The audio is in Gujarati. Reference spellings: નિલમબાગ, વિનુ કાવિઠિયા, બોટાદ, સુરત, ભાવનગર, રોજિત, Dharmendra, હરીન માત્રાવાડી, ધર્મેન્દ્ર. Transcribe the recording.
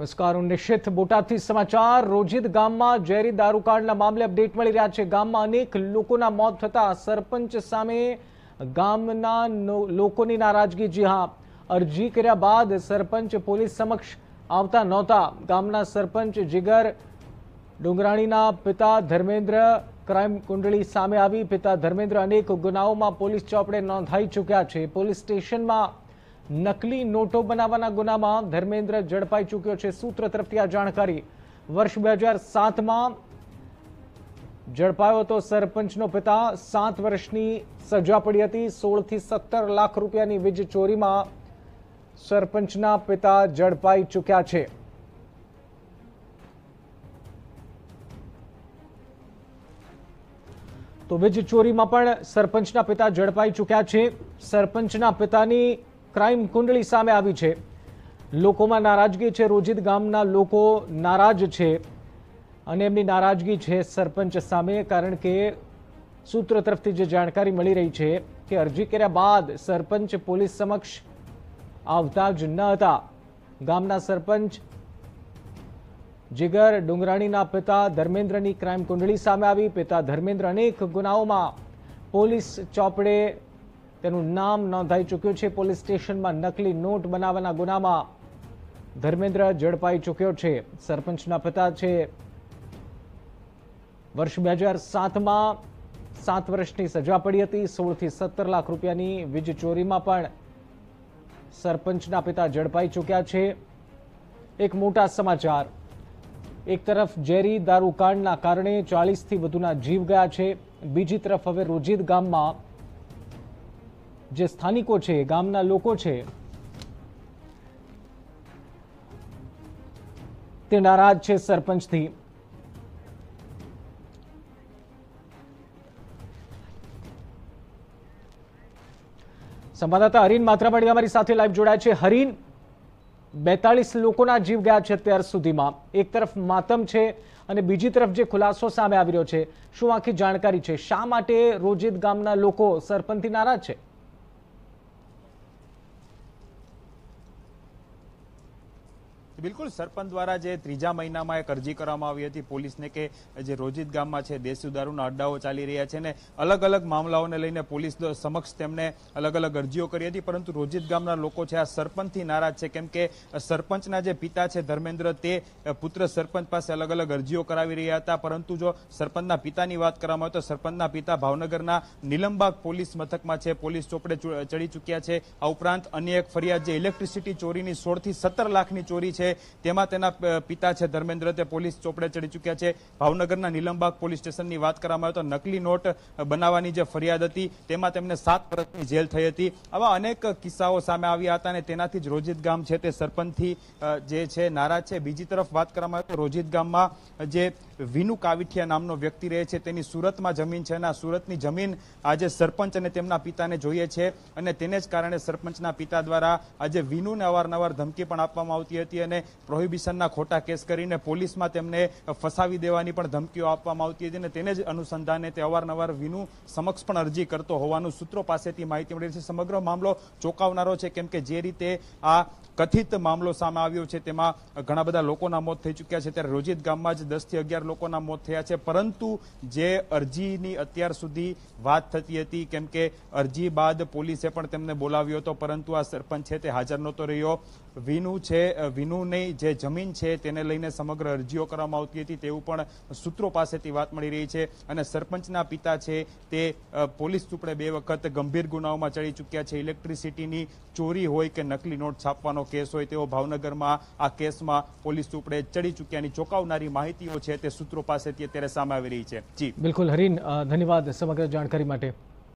નમસ્કાર 19 બોટાદથી સમાચાર રોજિત ગામમાં ઝેરી દારૂ કાંડના મામલે અપડેટ મળી રહ્યા છે। ગામમાં અનેક લોકોના મોત થતા સરપંચ સામે ગામના લોકોની નારાજગી। જી હા, અરજી કર્યા બાદ સરપંચ પોલીસ સમક્ષ આવતા નહોતા। ગામના સરપંચ જીગર ડુંગરાણીના પિતા ધર્મેન્દ્ર ક્રાઇમ કુંડળી સામે આવી। પિતા ધર્મેન્દ્ર અનેક ગુનાઓમાં પોલીસ ચોપડે નોંધાઈ ચૂક્યા છે। પોલીસ સ્ટેશનમાં नकली नोटों बनावाना गुना में धर्मेन्द्र झड़पाई चूक्यो छे। सूत्र तरफथी आ जाणकारी। वर्ष 2007 में झड़पायो तो सरपंचनो पिता 7 वर्षनी सजा पड़ी हती। 16 થી 17 લાખ रूपियानी वीज चोरी में सरपंचना पिता झड़पाई चूक्या छे। तो वीज चोरी में पण सरपंचना पिता झड़पाई चूक्या छे। सरपंचना पितानी क्राइम कुंडली सामे आवी छे। लोकोमां नाराजगी छे। रोजित गामना लोको नाराज छे अने एमनी नाराजगी छे सरपंच सामे, कारण के सूत्र तरफथी जे जाणकारी मळी रही छे के अरजी कर्या बाद सरपंच पोलीस समक्ष आवता ज न हता। गामना सरपंच जिगर डुंगराणीना पिता धर्मेन्द्रनी क्राइम कुंडली सामे आवी। पिता धर्मेन्द्र अनेक गुनाओमां पोलीस चौपड़े તેનું નામ નોંધાઈ ચૂક્યું છે। પોલીસ સ્ટેશનમાં નકલી નોટ બનાવવાના ગુનામાં ધર્મેન્દ્ર ઝડપાઈ ચૂક્યો છે। સરપંચના પિતા છે વર્ષ 2007માં 7 વર્ષની સજા પડી હતી। 16 થી 17 લાખ રૂપિયાની વીજ ચોરીમાં પણ સરપંચના પિતા ઝડપાઈ ચૂક્યા છે। એક મોટા સમાચાર। એક તરફ ઝેરી દારૂકાંડના કારણે 40 થી વધુના જીવ ગયા છે। બીજી તરફ હવે રોજિત ગામમાં જે સ્થાનિકો છે, ગામના લોકો છે, તે નારાજ છે સરપંચથી। સંવાદદાતા હરીન માત્રાવાડી અમારી સાથે લાઈવ જોડાય છે। હરીન, 42 લોકોના જીવ ગયા છે અત્યાર સુધીમાં। એક તરફ માતમ છે અને બીજી તરફ જે ખુલાસો સામે આવી રહ્યો છે, શું આખી જાણકારી છે? શા માટે રોજિત ગામના લોકો સરપંચથી નારાજ છે? बिल्कुल सरपंच द्वारा जे तीजा महीना में एक अरजी करवामां आवी हती पुलिस ने के जे रोजित गाम में छे देशी दारूना अड्डाओ चाली रह्या छे ने अलग अलग मामलाओने लईने पुलिस समक्ष तेमणे अलग अलग अरजीओ करी हती। परंतु रोजित गामना लोको छे आ सरपंचथी नाराज छे, केम के सरपंचना जे पिता छे धर्मेन्द्र ते पुत्र सरपंच पासे अलग अलग अरजीओ करावी रह्या हता। परंतु जो सरपंचना पितानी वात करवामां आवे तो सरपंचना पिता भावनगरना निलमबाग पोलीस मथकमां छे, पोलीस चोपड़े चढ़ी चूक्या छे। आ उपरांत अन्य एक फरियाद जे इलेक्ट्रिसिटी चोरीनी 16 થી 17 લાખની चोरी छे તેમાં તેના પિતા છે ધર્મેન્દ્ર તે પોલીસ ચોપડે ચડી ચૂક્યા છે। ભાવનગરના નિલમબાગ પોલીસ સ્ટેશનની વાત કરવામાં આવે તો નકલી નોટ બનાવવાની જે ફરિયાદ હતી તેમાં તેમને 7 વર્ષની જેલ થઈ હતી। આવા અનેક કિસ્સાઓ સામે આવ્યા હતા અને તેનાથી જ રોજિત ગામ છે તે સરપંચથી જે છે નારાજ છે। બીજી તરફ વાત કરવામાં આવે તો રોજિત ગામમાં જે વિનુ કાવિઠિયા નામનો વ્યક્તિ રહે છે તેની સુરતમાં જમીન છે અને આ સુરતની જમીન આજે સરપંચ અને તેમના પિતાને જોઈએ છે અને તેને જ કારણે સરપંચના પિતા દ્વારા આજે વિનુને અવારનવાર ધમકી પણ આપવામાં આવતી હતી અને પ્રોહિબિશનના ખોટા કેસ કરીને પોલીસમાં તેમને ફસાવી દેવાની પણ ધમકીઓ આપવામાં આવતી હતી અને તેને જ અનુસંધાને તે અવારનવાર વિનુ સમક્ષ પણ અરજી કરતો હોવાનું સૂત્રો પાસેથી માહિતી મળી છે। સમગ્ર મામલો ચોંકાવનારો છે, કેમ કે જે રીતે આ કથિત મામલો સામે આવ્યો છે તેમાં ઘણા બધા લોકોના મોત થઈ ચૂક્યા છે। ત્યારે રોજિત ગામમાં જ 10 થી 11 લોકોના મોત થયા છે। પરંતુ જે અરજીની અત્યાર સુધી વાત થતી હતી, કેમ કે અરજી બાદ પોલીસે પણ તેમને બોલાવ્યો હતો, પરંતુ આ સરપંચ છે તે હાજર નહોતો રહ્યો। વિનુ છે, વિનુની જે જમીન છે તેને લઈને સમગ્ર અરજીઓ કરવામાં આવતી હતી તેવું પણ સૂત્રો પાસેથી વાત મળી રહી છે અને સરપંચના પિતા છે તે પોલીસ ચોપડે 2 વખત ગંભીર ગુનાઓમાં ચડી ચૂક્યા છે। ઇલેક્ટ્રિસિટીની ચોરી હોય કે નકલી નોટ છાપવાનો કેસ હોય, તેઓ ભાવનગરમાં આ કેસમાં પોલીસ ચોપડે ચડી ચૂક્યાની ચોંકાવનારી માહિતીઓ છે તે સૂત્રો પાસેથી અત્યારે સામે આવી રહી છે। જી બિલકુલ હરીન, ધન્યવાદ સમગ્ર જાણકારી માટે।